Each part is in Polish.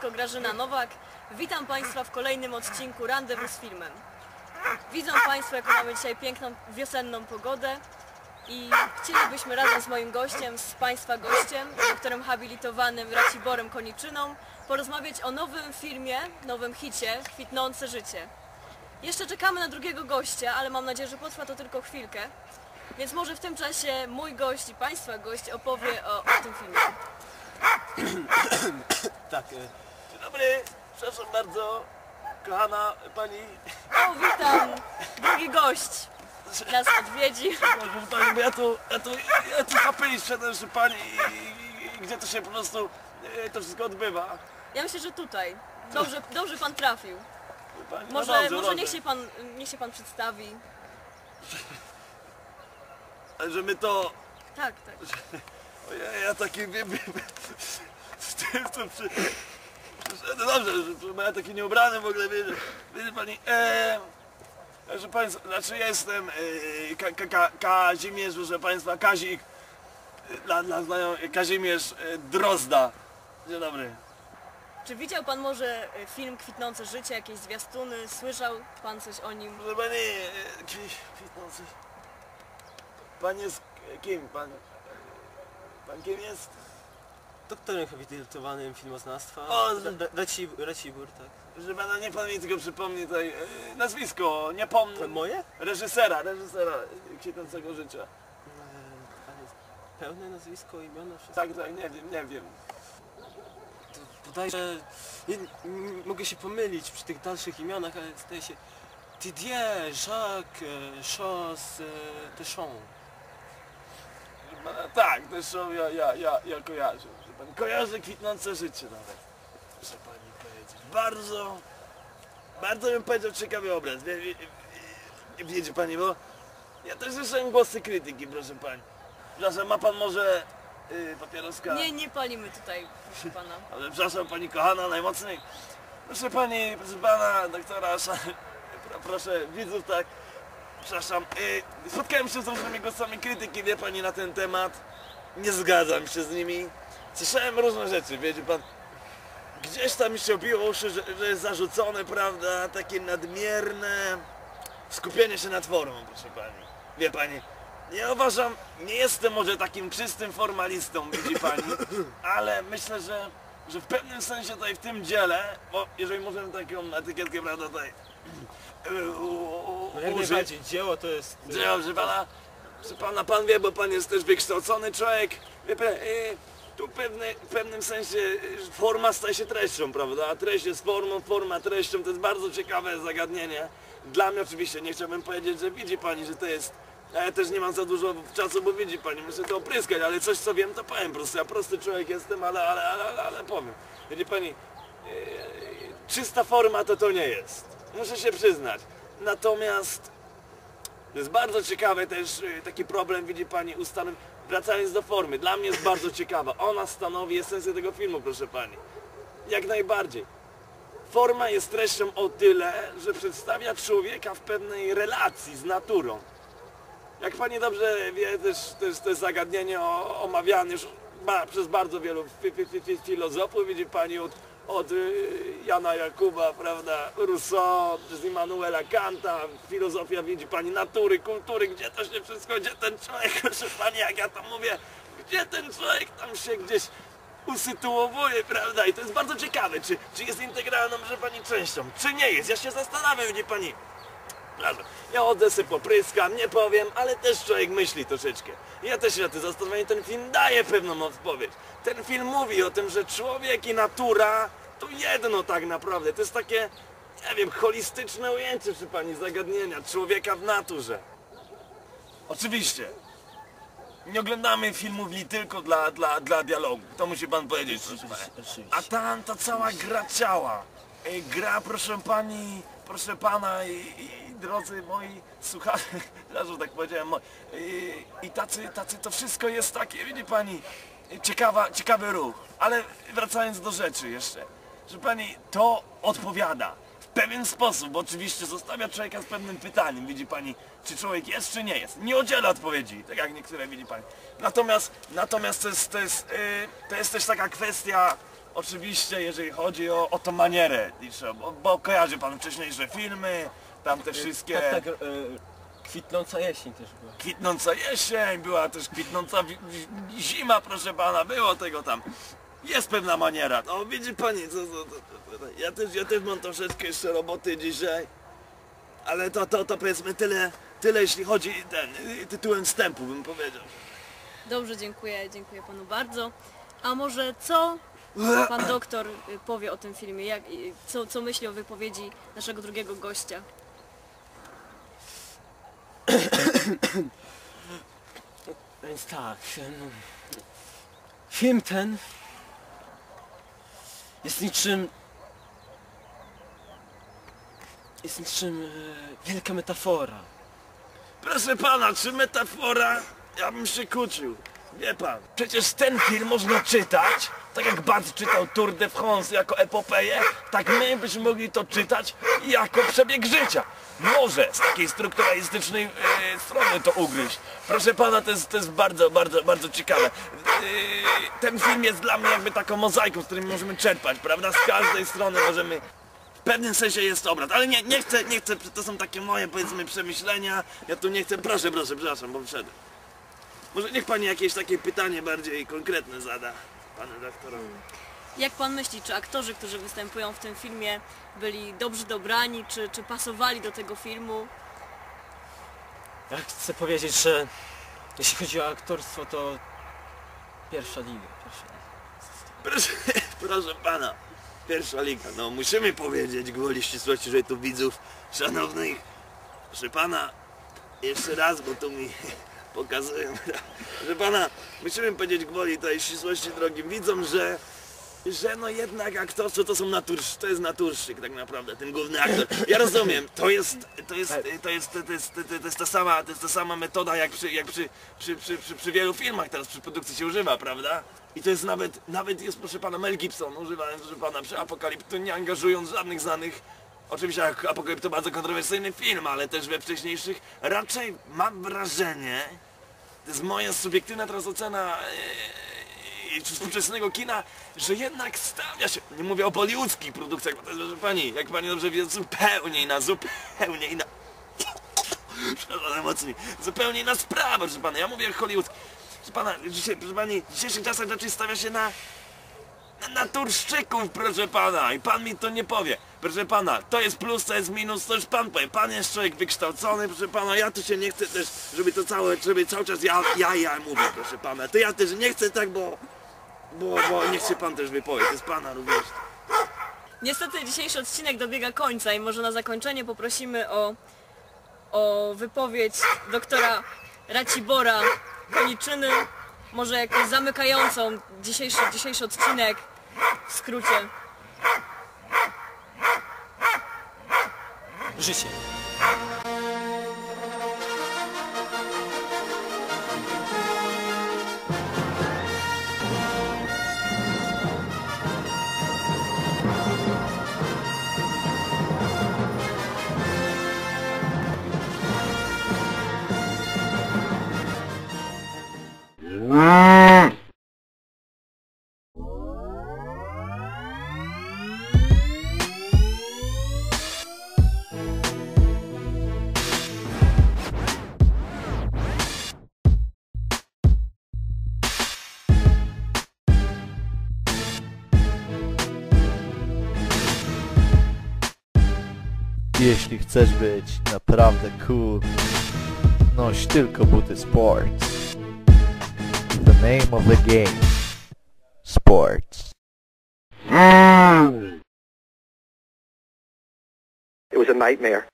Krakowsko, Grażyna Nowak. Witam Państwa w kolejnym odcinku Rendezvous z filmem. Widzą Państwo, jaką mamy dzisiaj piękną, wiosenną pogodę i chcielibyśmy razem z moim gościem, z Państwa gościem, doktorem habilitowanym Raciborem Koniczyną, porozmawiać o nowym filmie, nowym hicie, Kwitnące życie. Jeszcze czekamy na drugiego gościa, ale mam nadzieję, że potrwa to tylko chwilkę, więc może w tym czasie mój gość i Państwa gość opowie o tym filmie. Tak, dzień dobry, przepraszam bardzo, kochana pani. O, witam, drugi gość nas odwiedzi. Pani, bo ja tu kapeli szedłem, że pani i gdzie to się po prostu to wszystko odbywa. Ja myślę, że tutaj. Dobrze pan trafił. Pani, może niech się pan przedstawi. Że my to... Tak, tak. Ja taki z tym, co no dobrze, bo ja taki nieubrany w ogóle, wie pani, że państwo, znaczy jestem Kazimierz, proszę państwa, Kazik, dla znajomych, Kazimierz Drozda. Dzień dobry. Czy widział pan może film Kwitnące życie, jakieś zwiastuny, słyszał pan coś o nim? Proszę pani, Kwitnące... Pan jest kim? Pan kim jest? Doktorem habilitowanym filmoznawstwa. O, Racibor, tak. Że pana, nie pan mi tylko przypomni tutaj nazwisko, nie pomnę. Moje? Reżysera Kwitnącego życia. Pełne nazwisko, imiona, wszystko? Tak, nie wiem. Bodajże... Mogę się pomylić przy tych dalszych imionach, ale zdaje się... Didier, Jacques Deschamps. Tak, zresztą ja kojarzę. Pan kojarzy Kwitnące życie nawet. Proszę pani powiedzieć. Bardzo bym powiedział ciekawy obraz. Wiecie pani, bo ja też słyszałem głosy krytyki, proszę pani. Przepraszam, ma pan może papieroska? Nie palimy tutaj, proszę pana. Ale przepraszam pani kochana, najmocniej. Proszę pani, proszę pana, doktora, proszę widzów, tak. Przepraszam, spotkałem się z różnymi głosami krytyki, wie pani, na ten temat. Nie zgadzam się z nimi. Słyszałem różne rzeczy, wiecie pan. Gdzieś tam mi się obiło uszy, że jest zarzucone, prawda, takie nadmierne skupienie się nad formą, proszę pani. Wie pani, ja uważam, nie jestem może takim czystym formalistą, widzi pani, ale myślę, że w pewnym sensie tutaj w tym dziele, bo jeżeli możemy taką etykietkę, prawda, tutaj... No jak najbardziej, dzieło to jest... Dzieło, że pana pan wie, bo pan jest też wykształcony człowiek. Wie pan, tu w pewnym sensie forma staje się treścią, prawda? A treść jest formą, forma treścią. To jest bardzo ciekawe zagadnienie. Dla mnie oczywiście, nie chciałbym powiedzieć, że widzi pani, że to jest... Ja też nie mam za dużo czasu, bo widzi pani, muszę to opryskać, ale coś co wiem to powiem. Prosto. Ja prosty człowiek jestem, ale powiem. Widzi pani, czysta forma to nie jest. Muszę się przyznać. Natomiast jest bardzo ciekawy też taki problem, widzi pani, wracając do formy. Dla mnie jest bardzo ciekawa. Ona stanowi esencję tego filmu, proszę pani. Jak najbardziej. Forma jest treścią o tyle, że przedstawia człowieka w pewnej relacji z naturą. Jak pani dobrze wie, też to jest zagadnienie omawiane już przez bardzo wielu filozofów, widzi pani, od Jana Jakuba, prawda, Rousseau, z Immanuela Kanta, filozofia, widzi pani, natury, kultury, gdzie to się wszystko, gdzie ten człowiek, proszę pani, jak ja to mówię, gdzie ten człowiek tam się gdzieś usytuowuje, prawda, i to jest bardzo ciekawe, czy jest integralną, że pani, częścią, czy nie jest, ja się zastanawiam, widzi pani, prawda, ja chodzę sobie popryskam, nie powiem, ale też człowiek myśli troszeczkę, ja też się na to zastanawiam, ten film daje pewną odpowiedź, ten film mówi o tym, że człowiek i natura to jedno tak naprawdę, to jest takie, nie wiem, holistyczne ujęcie, czy pani, zagadnienia człowieka w naturze. Oczywiście, nie oglądamy filmów nie tylko dla dialogu, to musi pan powiedzieć, a tam ta cała gra ciała, gra, proszę pani, proszę pana i drodzy moi słuchacze, że tak powiedziałem, moi, i tacy, to wszystko jest takie, widzi pani, ciekawy ruch, ale wracając do rzeczy jeszcze. Że pani, to odpowiada w pewien sposób, bo oczywiście zostawia człowieka z pewnym pytaniem, widzi pani, czy człowiek jest, czy nie jest. Nie udziela odpowiedzi, tak jak niektóre, widzi pani. Natomiast to jest też taka kwestia Oczywiście, jeżeli chodzi o tą manierę, bo kojarzy pan wcześniejsze filmy, tamte wszystkie... Tak, tak, Kwitnąca jesień też była. Kwitnąca jesień, była też kwitnąca zima, proszę pana, było tego tam. Jest pewna maniera. O, widzi pani, ja też mam troszeczkę jeszcze roboty dzisiaj, ale to powiedzmy tyle jeśli chodzi tytułem wstępu, bym powiedział. Dobrze, dziękuję panu bardzo. A może co pan doktor powie o tym filmie? Co myśli o wypowiedzi naszego drugiego gościa? Więc tak, film ten jest niczym wielka metafora. Proszę pana, czy metafora? Ja bym się kłócił. Wie pan, przecież ten film można czytać, tak jak Barthes czytał Tour de France jako epopeję, tak my byśmy mogli to czytać jako przebieg życia. Może z takiej strukturalistycznej strony to ugryźć. Proszę pana, to jest bardzo ciekawe. Ten film jest dla mnie jakby taką mozaiką, z której możemy czerpać, prawda? Z każdej strony możemy... W pewnym sensie jest obraz, ale nie chcę, to są takie moje, powiedzmy, przemyślenia. Ja tu nie chcę, proszę, przepraszam, bo wszedłem. Może niech pani jakieś takie pytanie bardziej konkretne zada panu doktorowi. Jak pan myśli, czy aktorzy, którzy występują w tym filmie, byli dobrze dobrani, czy pasowali do tego filmu? Ja chcę powiedzieć, że jeśli chodzi o aktorstwo, to pierwsza liga. Proszę pana, pierwsza liga. No musimy powiedzieć gwoli ścisłości, że tu widzów szanownych. Proszę pana, jeszcze raz, bo tu mi... pokazują, że pana, musimy powiedzieć gwoli tej ścisłości drogim widzom, że no jednak aktorstwo to jest naturszczyk tak naprawdę, ten główny aktor. Ja rozumiem, to jest ta sama metoda jak przy wielu filmach teraz przy produkcji się używa, prawda? I to jest nawet jest, proszę pana, Mel Gibson używając, proszę pana, przy Apokalipto, nie angażując żadnych znanych. Oczywiście Apokalipto to bardzo kontrowersyjny film, ale też we wcześniejszych raczej mam wrażenie, to jest moja subiektywna teraz ocena współczesnego kina, że jednak stawia się, nie mówię o bollywoodzkich produkcjach, bo to jest, proszę pani, jak pani dobrze wie, zupełnie inna zupełnie inna sprawa, proszę pana, ja mówię jak hollywoodzki, proszę pani, w dzisiejszych czasach raczej stawia się na naturszczyków, proszę pana, i pan mi to nie powie. Proszę pana, to jest plus, to jest minus, to już pan powie. Pan jest człowiek wykształcony, proszę pana, ja tu się nie chcę też, żeby cały czas ja mówię, proszę pana. To ja też nie chcę tak, bo niech się pan też wypowie, to jest pana również. Niestety dzisiejszy odcinek dobiega końca i może na zakończenie poprosimy o wypowiedź doktora Racibora Koniczyny, może jakąś zamykającą dzisiejszy odcinek w skrócie. Życie. Jeśli chcesz być naprawdę cool, noś tylko buty sports. The name of the game. Sports. It was a nightmare.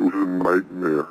It was a nightmare.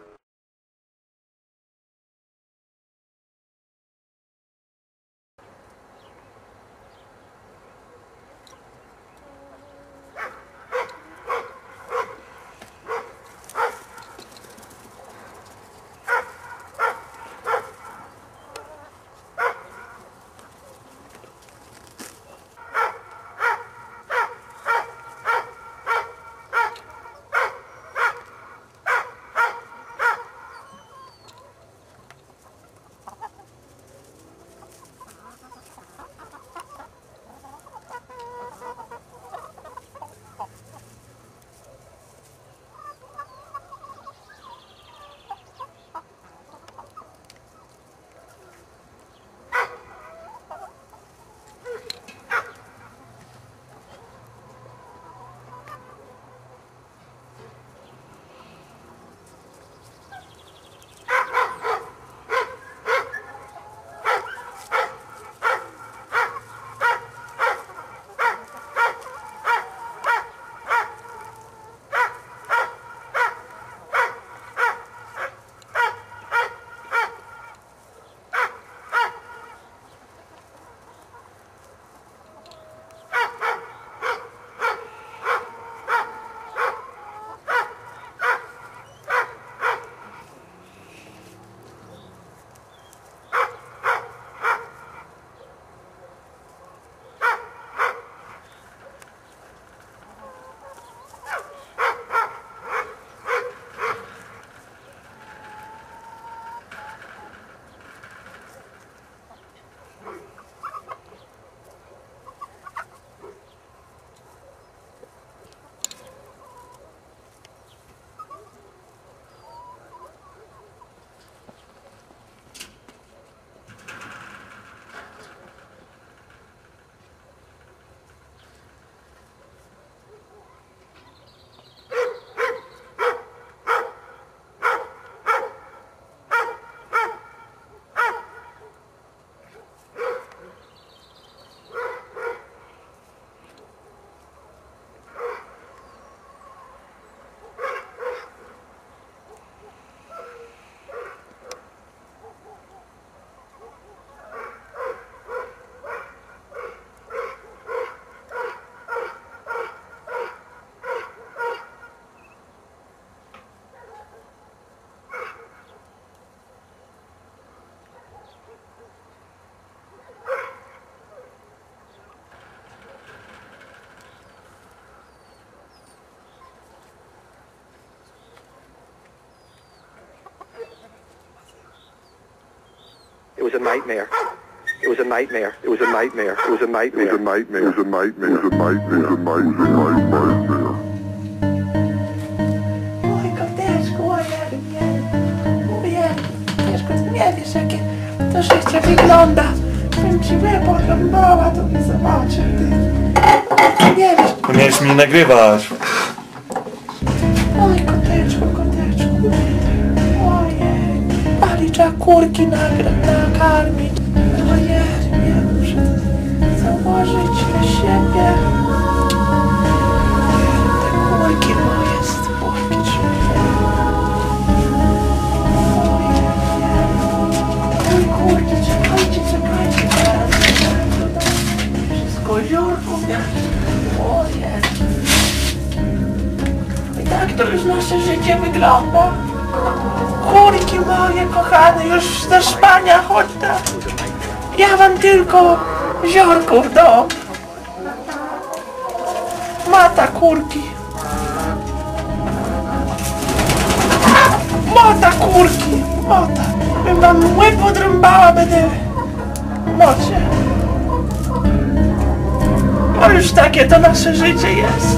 was a nightmare. It was a nightmare. It was a nightmare. It was a nightmare. It was a nightmare. It was a nightmare. It was a nightmare. It was a nightmare. Oi, co tęskno, ojej. Tęskno, nie wiesz jakie to szczęście wygląda. Bym ci wypoglądała, to nie zobaczy. Nie wiesz. Miałeś mi nagrywać. Oj, koteczku, koteczku. Ojej. Pali trzeba kurki nakarmić. Założyć na siebie te kulki moje spłokić. Oj, kurde, czekajcie, czekajcie, teraz wszystko ziórku miasto. O jest. I tak to już nasze życie wygląda. Kurki moje kochane, już do Szpania chodź tam. Ja wam tylko ziorków dom. Mata kurki. Mota kurki. Mota. Bym wam łeb odrąbała, będę mocie. Bo już takie to nasze życie jest.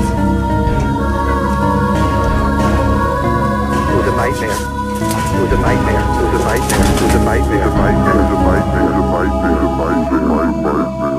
It was a nightmare. It was a nightmare. It was a nightmare. It was a nightmare. It was a nightmare. It was a nightmare. It was a nightmare.